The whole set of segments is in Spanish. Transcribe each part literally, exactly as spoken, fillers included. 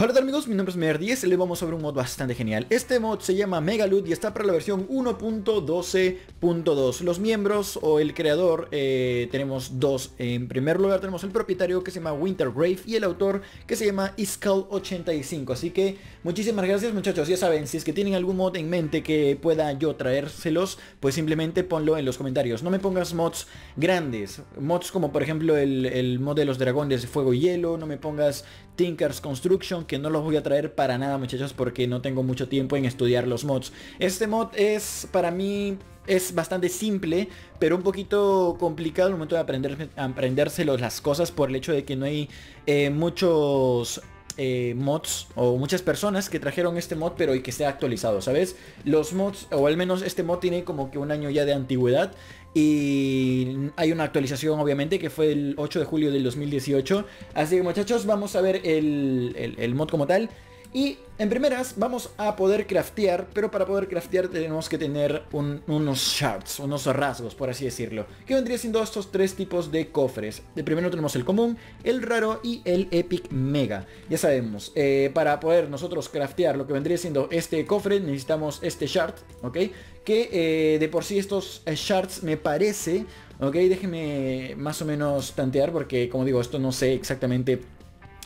Hola amigos, mi nombre es Smader diez y le vamos a ver un mod bastante genial. Este mod se llama Megaloot y está para la versión uno punto doce punto dos. Los miembros o el creador eh, tenemos dos. En primer lugar tenemos el propietario que se llama Wintergrave y el autor que se llama Iskall ochenta y cinco. Así que muchísimas gracias muchachos. Ya saben, si es que tienen algún mod en mente que pueda yo traérselos, pues simplemente ponlo en los comentarios. No me pongas mods grandes, mods como por ejemplo el, el mod de los dragones de fuego y hielo. No me pongas Tinkers Construction, que no los voy a traer para nada muchachos porque no tengo mucho tiempo en estudiar los mods. Este mod es para mí es bastante simple, pero un poquito complicado al momento de aprender, aprendérselos las cosas por el hecho de que no hay eh, muchos eh, mods o muchas personas que trajeron este mod pero y que sea actualizado, ¿sabes? Los mods, o al menos este mod tiene como que un año ya de antigüedad. Y hay una actualización obviamente que fue el ocho de julio del dos mil dieciocho. Así que muchachos, vamos a ver el, el, el mod como tal. Y en primeras vamos a poder craftear, pero para poder craftear tenemos que tener un, unos shards, unos rasgos por así decirlo, que vendría siendo estos tres tipos de cofres. De primero tenemos el común, el raro y el Epic Mega. Ya sabemos, eh, para poder nosotros craftear lo que vendría siendo este cofre necesitamos este shard, ¿ok? Que eh, de por sí estos shards me parece, ¿ok? Déjenme más o menos tantear porque como digo, esto no sé exactamente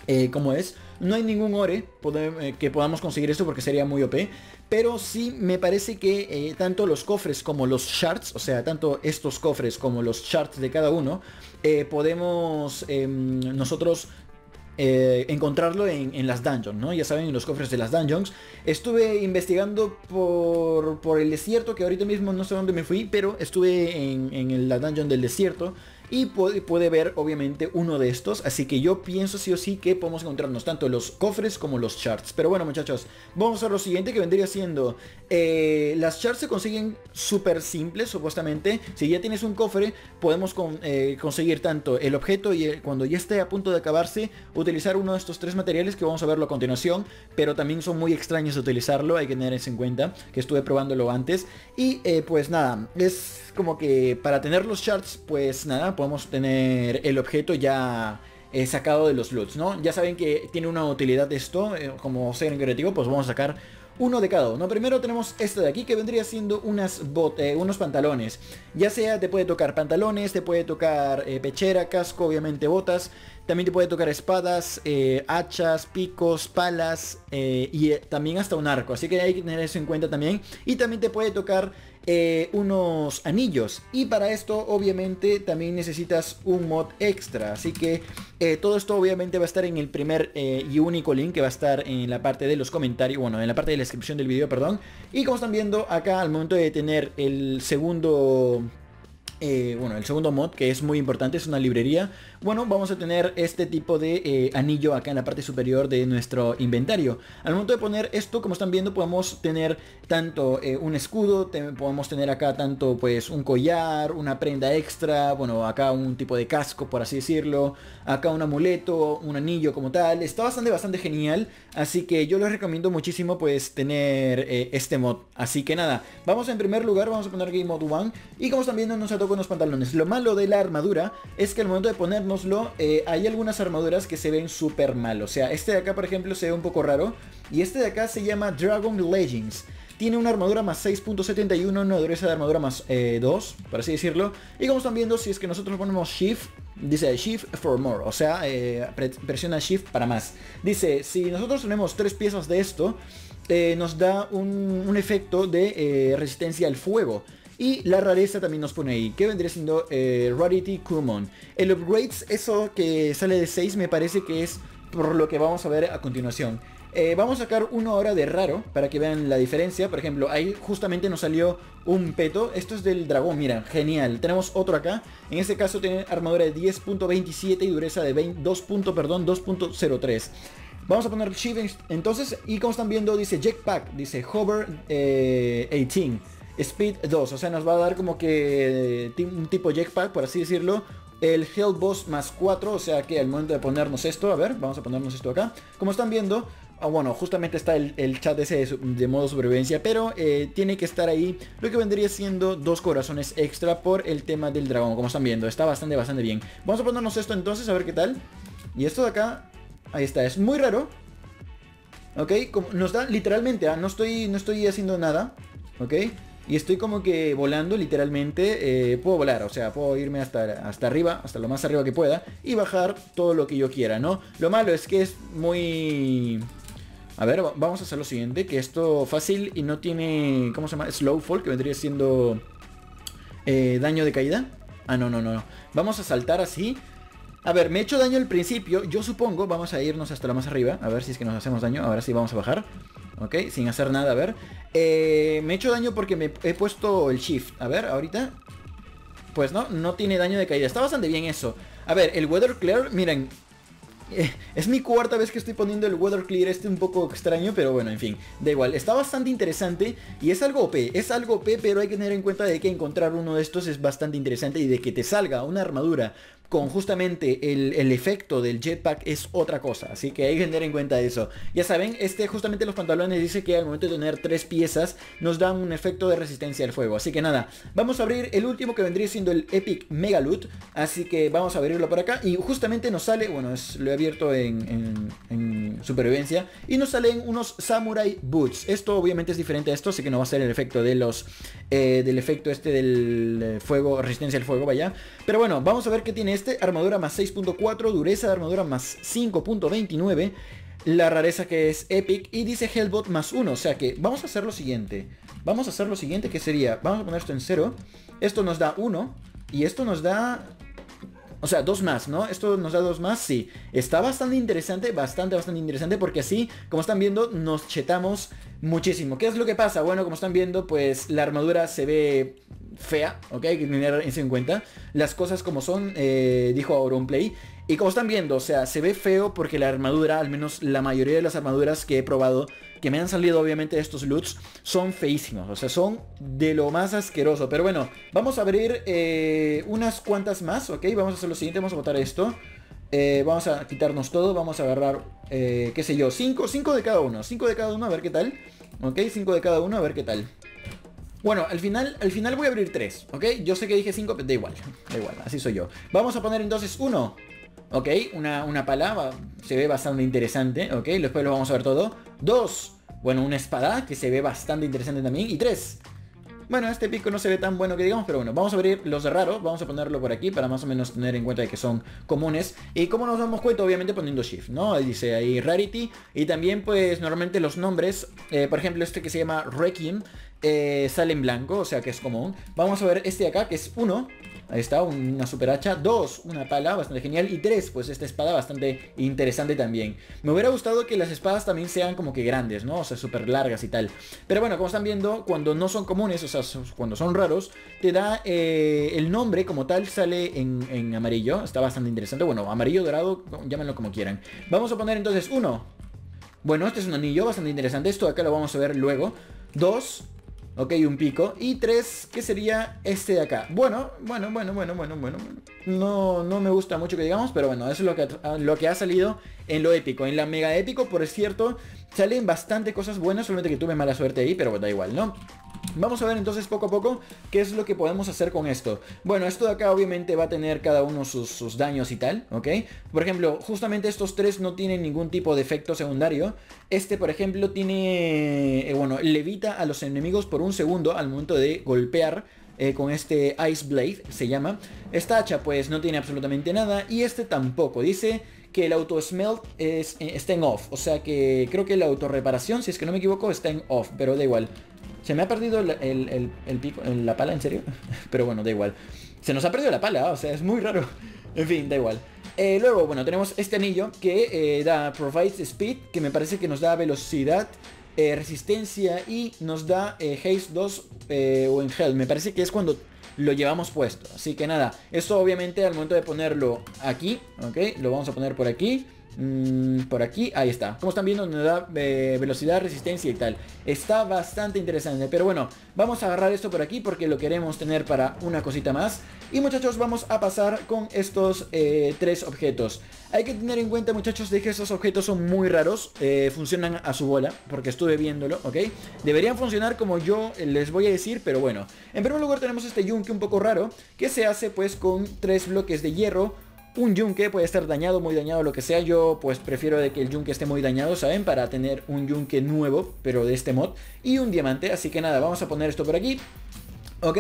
eh, cómo es. No hay ningún ore que podamos conseguir esto porque sería muy O P. Pero sí me parece que eh, tanto los cofres como los shards, o sea, tanto estos cofres como los shards de cada uno, eh, podemos eh, nosotros eh, encontrarlo en, en las dungeons, ¿no? Ya saben, en los cofres de las dungeons. Estuve investigando por, por el desierto, que ahorita mismo no sé dónde me fui, pero estuve en, en la dungeon del desierto. Y puede, puede ver obviamente uno de estos. Así que yo pienso sí o sí que podemos encontrarnos tanto los cofres como los shards. Pero bueno muchachos, vamos a lo siguiente que vendría siendo eh, las shards se consiguen súper simples supuestamente. Si ya tienes un cofre podemos con, eh, conseguir tanto el objeto y el, cuando ya esté a punto de acabarse, utilizar uno de estos tres materiales que vamos a verlo a continuación. Pero también son muy extraños de utilizarlo, hay que tener eso en cuenta, que estuve probándolo antes. Y eh, pues nada, es como que para tener los shards pues nada, podemos tener el objeto ya eh, sacado de los loots, ¿no? Ya saben que tiene una utilidad esto, eh, como ser creativo, pues vamos a sacar uno de cada uno. Primero tenemos este de aquí que vendría siendo unas bot eh, unos pantalones. Ya sea te puede tocar pantalones, te puede tocar eh, pechera, casco, obviamente botas. También te puede tocar espadas, eh, hachas, picos, palas eh, y eh, también hasta un arco. Así que hay que tener eso en cuenta también. Y también te puede tocar Eh, unos anillos. Y para esto obviamente también necesitas un mod extra. Así que eh, todo esto obviamente va a estar en el primer eh, y único link que va a estar en la parte de los comentarios. Bueno, en la parte de la descripción del video, perdón. Y como están viendo acá, al momento de tener el segundo... Eh, bueno, el segundo mod que es muy importante, es una librería. Bueno, vamos a tener este tipo de eh, anillo acá en la parte superior de nuestro inventario. Al momento de poner esto, como están viendo, podemos tener tanto eh, un escudo, te, podemos tener acá tanto pues un collar, una prenda extra, bueno, acá un tipo de casco por así decirlo, acá un amuleto, un anillo como tal. Está bastante, bastante genial, así que yo les recomiendo muchísimo pues tener eh, este mod. Así que nada, vamos en primer lugar, vamos a poner Game Mode uno y como están viendo nos ha tocado unos pantalones. Lo malo de la armadura es que al momento de ponérnoslo eh, hay algunas armaduras que se ven súper mal. O sea, este de acá por ejemplo se ve un poco raro. Y este de acá se llama Dragon Legends. Tiene una armadura más seis punto setenta y uno, una dureza de armadura más eh, dos, por así decirlo. Y como están viendo, si es que nosotros ponemos Shift, dice Shift for more, o sea, eh, presiona Shift para más. Dice, si nosotros tenemos tres piezas de esto, eh, nos da un, un efecto de eh, resistencia al fuego. Y la rareza también nos pone ahí, que vendría siendo eh, Rarity Common. El upgrades, eso que sale de seis, me parece que es por lo que vamos a ver a continuación. Eh, vamos a sacar uno ahora de raro, para que vean la diferencia. Por ejemplo, ahí justamente nos salió un peto. Esto es del dragón, mira, genial. Tenemos otro acá. En este caso tiene armadura de diez punto veintisiete y dureza de dos punto cero tres. Vamos a poner Shiv entonces. Y como están viendo, dice Jetpack, dice Hover eh, dieciocho. Speed dos, o sea nos va a dar como que un tipo jetpack por así decirlo. El Hellboss más cuatro, o sea que al momento de ponernos esto, a ver, vamos a ponernos esto acá. Como están viendo, Ah, bueno, justamente está el, el chat ese de, de modo supervivencia, pero eh, tiene que estar ahí lo que vendría siendo dos corazones extra por el tema del dragón, como están viendo. Está bastante, bastante bien. Vamos a ponernos esto entonces, a ver qué tal. Y esto de acá, ahí está, es muy raro. Ok, como nos da literalmente, ¿eh? no, estoy, no estoy haciendo nada. Ok, y estoy como que volando literalmente. eh, Puedo volar, o sea, puedo irme hasta, hasta arriba, hasta lo más arriba que pueda, y bajar todo lo que yo quiera, ¿no? Lo malo es que es muy... A ver, vamos a hacer lo siguiente, que esto fácil y no tiene, ¿cómo se llama? Slowfall, que vendría siendo eh, daño de caída. Ah, no, no, no, vamos a saltar así. A ver, me he hecho daño al principio, yo supongo. Vamos a irnos hasta lo más arriba, a ver si es que nos hacemos daño. Ahora sí vamos a bajar, ok, sin hacer nada, a ver. eh, Me he hecho daño porque me he puesto el shift. A ver, ahorita, pues no, no tiene daño de caída, está bastante bien eso. A ver, el Weather Clear, miren. Es mi cuarta vez que estoy poniendo el Weather Clear, este un poco extraño, pero bueno, en fin, da igual, está bastante interesante y es algo O P, es algo O P, pero hay que tener en cuenta de que encontrar uno de estos es bastante interesante, y de que te salga una armadura con justamente el, el efecto del jetpack es otra cosa, así que hay que tener en cuenta eso. Ya saben, este justamente los pantalones dice que al momento de tener tres piezas nos dan un efecto de resistencia al fuego, así que nada, vamos a abrir el último que vendría siendo el Epic Mega Loot, así que vamos a abrirlo por acá y justamente nos sale, bueno, es, lo he abierto en, en, en supervivencia y nos salen unos Samurai Boots. Esto obviamente es diferente a esto, así que no va a ser el efecto de los, eh, del efecto este del fuego, resistencia al fuego, vaya, pero bueno, vamos a ver qué tiene este. Armadura más seis punto cuatro, dureza de armadura más cinco punto veintinueve, la rareza que es Epic, y dice Hellbot más uno, o sea que vamos a hacer lo siguiente. Vamos a hacer lo siguiente, que sería, vamos a poner esto en cero. Esto nos da uno y esto nos da... O sea, dos más, ¿no? Esto nos da dos más, sí. Está bastante interesante, bastante, bastante interesante, porque así, como están viendo, nos chetamos muchísimo. ¿Qué es lo que pasa? Bueno, como están viendo, pues la armadura se ve fea, ¿ok? Hay que tener eso en cuenta. Las cosas como son, eh, dijo Auronplay. Y como están viendo, o sea, se ve feo porque la armadura, al menos la mayoría de las armaduras que he probado, que me han salido obviamente de estos loots, son feísimos, o sea, son de lo más asqueroso. Pero bueno, vamos a abrir eh, unas cuantas más, ¿ok? Vamos a hacer lo siguiente, vamos a botar esto. Eh, vamos a quitarnos todo, vamos a agarrar, eh, qué sé yo, cinco de cada uno, cinco de cada uno, a ver qué tal. Ok, cinco de cada uno, a ver qué tal. Bueno, al final, al final voy a abrir tres, ¿ok? Yo sé que dije cinco, pero da igual, da igual, así soy yo. Vamos a poner entonces uno. Ok, una, una palabra, se ve bastante interesante, ok, después lo vamos a ver todo. Dos, bueno, una espada que se ve bastante interesante también. Y tres, bueno, este pico no se ve tan bueno que digamos, pero bueno, vamos a abrir los raros, vamos a ponerlo por aquí para más o menos tener en cuenta de que son comunes. Y como nos damos cuenta, obviamente poniendo shift, ¿no? Dice ahí rarity, y también pues normalmente los nombres, eh, por ejemplo este que se llama Requiem, eh, sale en blanco, o sea que es común. Vamos a ver este de acá que es uno. Ahí está, una super hacha. Dos, una pala, bastante genial. Y tres, pues esta espada bastante interesante también. Me hubiera gustado que las espadas también sean como que grandes, ¿no? O sea, súper largas y tal. Pero bueno, como están viendo, cuando no son comunes, o sea, cuando son raros, te da eh, el nombre como tal, sale en, en amarillo. Está bastante interesante. Bueno, amarillo, dorado, llámenlo como quieran. Vamos a poner entonces uno. Bueno, este es un anillo bastante interesante. Esto de acá lo vamos a ver luego. Dos... Ok, un pico. Y tres, ¿qué sería este de acá? Bueno, bueno, bueno, bueno, bueno, bueno. No, no me gusta mucho que digamos, pero bueno, eso es lo que, lo que ha salido en lo épico. En la mega épico, por cierto, salen bastante cosas buenas, solamente que tuve mala suerte ahí, pero da igual, ¿no? Vamos a ver entonces poco a poco qué es lo que podemos hacer con esto. Bueno, esto de acá obviamente va a tener cada uno sus, sus daños y tal, ¿ok? Por ejemplo, justamente estos tres no tienen ningún tipo de efecto secundario. Este, por ejemplo, tiene... Eh, bueno, levita a los enemigos por un segundo al momento de golpear eh, con este Ice Blade, se llama. Esta hacha, pues, no tiene absolutamente nada. Y este tampoco. Dice que el auto-smelt es, eh, está en off. O sea que creo que la autorreparación, si es que no me equivoco, está en off, pero da igual. Se me ha perdido el, el, el, el pico, la pala, ¿en serio? Pero bueno, da igual. Se nos ha perdido la pala, o sea, es muy raro. En fin, da igual. Eh, luego, bueno, tenemos este anillo que eh, da Provides Speed, que me parece que nos da velocidad, eh, resistencia y nos da eh, Haste dos eh, o en Health. Me parece que es cuando lo llevamos puesto. Así que nada, esto obviamente al momento de ponerlo aquí, ¿ok? Lo vamos a poner por aquí. Por aquí, ahí está. Como están viendo, nos da eh, velocidad, resistencia y tal. Está bastante interesante. Pero bueno, vamos a agarrar esto por aquí porque lo queremos tener para una cosita más. Y muchachos, vamos a pasar con estos eh, tres objetos. Hay que tener en cuenta, muchachos, de que esos objetos son muy raros, eh, funcionan a su bola, porque estuve viéndolo, ¿ok? Deberían funcionar como yo les voy a decir, pero bueno. En primer lugar tenemos este yunque un poco raro, que se hace pues con tres bloques de hierro. Un yunque puede estar dañado, muy dañado, lo que sea. Yo pues prefiero de que el yunque esté muy dañado, ¿saben? Para tener un yunque nuevo, pero de este mod. Y un diamante, así que nada, vamos a poner esto por aquí. Ok,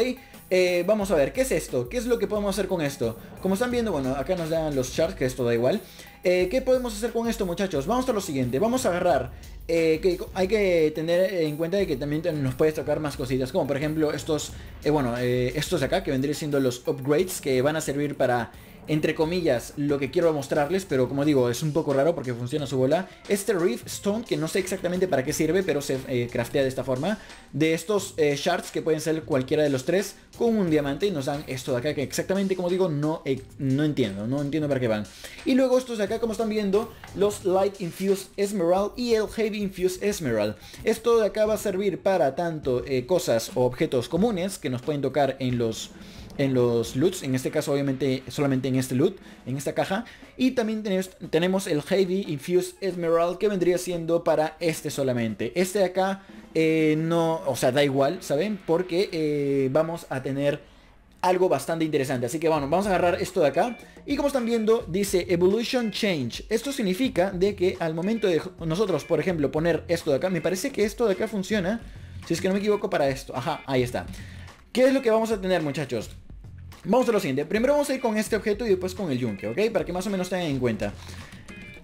eh, vamos a ver, ¿qué es esto? ¿Qué es lo que podemos hacer con esto? Como están viendo, bueno, acá nos dan los charts, que esto da igual. eh, ¿Qué podemos hacer con esto, muchachos? Vamos a lo siguiente, vamos a agarrar. eh, que Hay que tener en cuenta de que también nos puede tocar más cositas, como por ejemplo estos, eh, bueno, eh, estos de acá, que vendrían siendo los upgrades, que van a servir para, entre comillas, lo que quiero mostrarles, pero como digo, es un poco raro porque funciona a su bola. Este Rift Stone, que no sé exactamente para qué sirve, pero se eh, craftea de esta forma. De estos eh, shards, que pueden ser cualquiera de los tres, con un diamante, y nos dan esto de acá, que exactamente, como digo, no, eh, no entiendo, no entiendo para qué van. Y luego estos de acá, como están viendo, los Light Infused Esmeralda y el Heavy Infused Esmeralda. Esto de acá va a servir para tanto eh, cosas o objetos comunes que nos pueden tocar en los... en los loots, en este caso obviamente solamente en este loot, en esta caja. Y también tenemos, tenemos el Heavy Infused Esmeralda, que vendría siendo para este solamente. Este de acá eh, no, o sea, da igual, ¿saben? Porque eh, vamos a tener algo bastante interesante. Así que bueno, vamos a agarrar esto de acá. Y como están viendo, dice Evolution Change. Esto significa de que al momento de nosotros, por ejemplo, poner esto de acá, me parece que esto de acá funciona, si es que no me equivoco, para esto. Ajá, ahí está. ¿Qué es lo que vamos a tener, muchachos? Vamos a lo siguiente. Primero vamos a ir con este objeto y después con el yunque, ¿ok? Para que más o menos tengan en cuenta.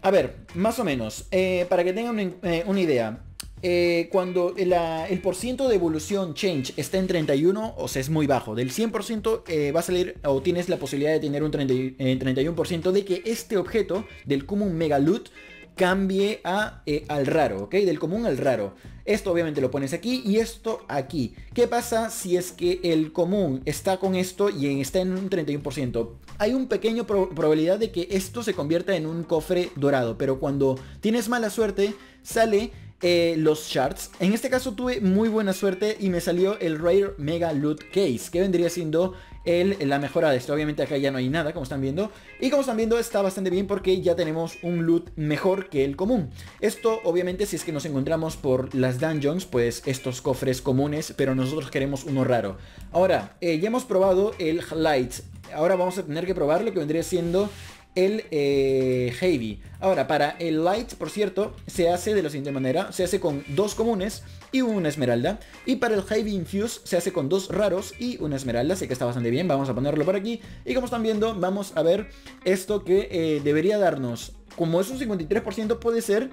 A ver, más o menos, eh, para que tengan una, eh, una idea. Eh, cuando la, el porciento de evolución change está en treinta y uno, o sea, es muy bajo. Del cien por ciento eh, va a salir, o tienes la posibilidad de tener un treinta, eh, treinta y uno por ciento de que este objeto del común Megaloot cambie a, eh, al raro, ¿ok? Del común al raro. Esto obviamente lo pones aquí y esto aquí. ¿Qué pasa si es que el común está con esto y está en un treinta y uno por ciento? Hay un pequeño pro probabilidad de que esto se convierta en un cofre dorado, pero cuando tienes mala suerte sale... Eh, los shards. En este caso tuve muy buena suerte y me salió el Raider Mega Loot Case, que vendría siendo el, la mejora de esto. Obviamente acá ya no hay nada, como están viendo. Y como están viendo, está bastante bien porque ya tenemos un loot mejor que el común. Esto obviamente si es que nos encontramos por las dungeons, pues estos cofres comunes, pero nosotros queremos uno raro. Ahora, eh, ya hemos probado el Light. Ahora vamos a tener que probar lo que vendría siendo el eh, Heavy. Ahora, para el Light, por cierto, se hace de la siguiente manera. Se hace con dos comunes y una esmeralda. Y para el Heavy Infuse se hace con dos raros y una esmeralda. Sé que está bastante bien. Vamos a ponerlo por aquí. Y como están viendo, vamos a ver esto que eh, debería darnos. Como es un cincuenta y tres por ciento, puede ser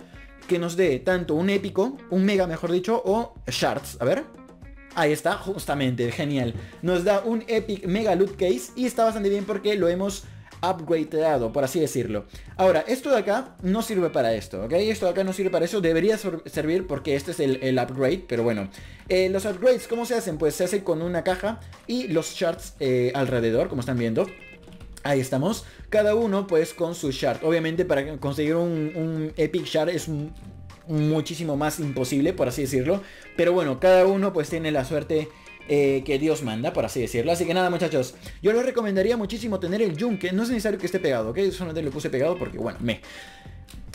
que nos dé tanto un épico, un mega mejor dicho, o shards. A ver... Ahí está, justamente, genial. Nos da un Epic Mega Loot Case y está bastante bien porque lo hemos upgradeado, por así decirlo. Ahora, esto de acá no sirve para esto, ¿ok? Esto de acá no sirve para eso, debería servir porque este es el, el upgrade, pero bueno. Eh, los upgrades, ¿cómo se hacen? Pues se hacen con una caja y los shards eh, alrededor, como están viendo. Ahí estamos, cada uno pues con su shard. Obviamente para conseguir un, un Epic Shard es un... muchísimo más imposible, por así decirlo. Pero bueno, cada uno pues tiene la suerte eh, que Dios manda, por así decirlo. Así que nada, muchachos, yo les recomendaría muchísimo tener el yunque. No es necesario que esté pegado, ¿ok? Solamente lo puse pegado porque, bueno, me...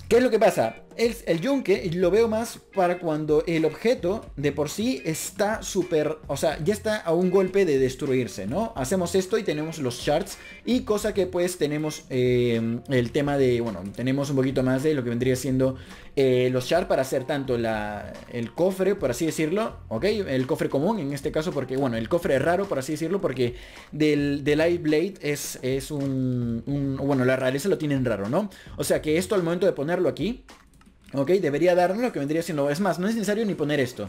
¿Qué es lo que pasa? El, el yunque lo veo más para cuando el objeto de por sí está súper... O sea, ya está a un golpe de destruirse, ¿no? Hacemos esto y tenemos los shards. Y cosa que pues tenemos eh, el tema de... Bueno, tenemos un poquito más de lo que vendría siendo eh, los shards para hacer tanto la, el cofre, por así decirlo. ¿Ok? El cofre común en este caso porque... Bueno, el cofre es raro, por así decirlo, porque del, del Ice Blade es, es un, un... Bueno, la rareza lo tienen raro, ¿no? O sea que esto al momento de poner aquí, ok, debería darnos lo que vendría siendo, es más, no es necesario ni poner esto,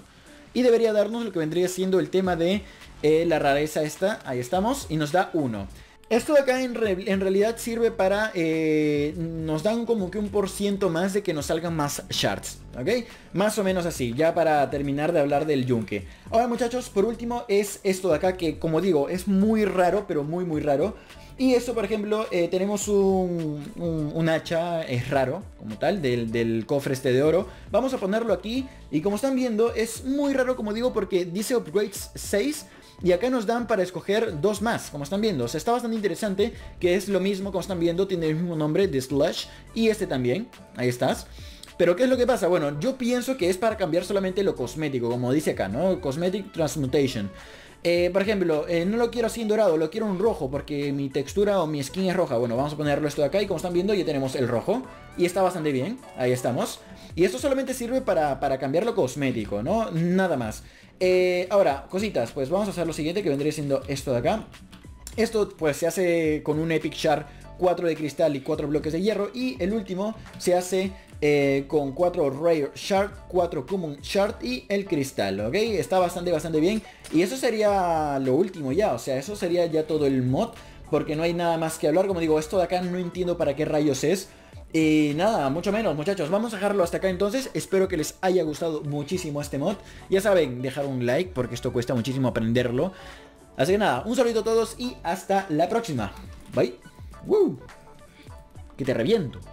y debería darnos lo que vendría siendo el tema de eh, la rareza esta. Ahí estamos, y nos da uno. Esto de acá en, re, en realidad sirve para, eh, nos dan como que un por ciento más de que nos salgan más shards, ¿ok? Más o menos así, ya para terminar de hablar del yunque. Ahora, muchachos, por último es esto de acá que, como digo, es muy raro, pero muy muy raro. Y esto, por ejemplo, eh, tenemos un, un, un hacha, es raro, como tal, del, del cofre este de oro. Vamos a ponerlo aquí, y como están viendo, es muy raro, como digo, porque dice upgrades seis, Y acá nos dan para escoger dos más, como están viendo. O sea, está bastante interesante, que es lo mismo, como están viendo, tiene el mismo nombre de Slush. Y este también, ahí estás. Pero ¿qué es lo que pasa? Bueno, yo pienso que es para cambiar solamente lo cosmético, como dice acá, ¿no? Cosmetic Transmutation. Eh, por ejemplo, eh, no lo quiero así en dorado, lo quiero en rojo, porque mi textura o mi skin es roja. Bueno, vamos a ponerlo esto de acá y como están viendo ya tenemos el rojo. Y está bastante bien, ahí estamos. Y esto solamente sirve para, para cambiar lo cosmético, ¿no? Nada más. eh, Ahora, cositas, pues vamos a hacer lo siguiente, que vendría siendo esto de acá. Esto pues se hace con un Epic Shard, cuatro de cristal y cuatro bloques de hierro. Y el último se hace eh, con cuatro Rare Shard, cuatro Common Shard y el cristal, ¿ok? Está bastante, bastante bien. Y eso sería lo último ya, o sea, eso sería ya todo el mod, porque no hay nada más que hablar. Como digo, esto de acá no entiendo para qué rayos es. Y nada, mucho menos, muchachos. Vamos a dejarlo hasta acá entonces. Espero que les haya gustado muchísimo este mod. Ya saben, dejar un like, porque esto cuesta muchísimo aprenderlo. Así que nada, un saludo a todos y hasta la próxima. Bye. ¡Woo! Que te reviento.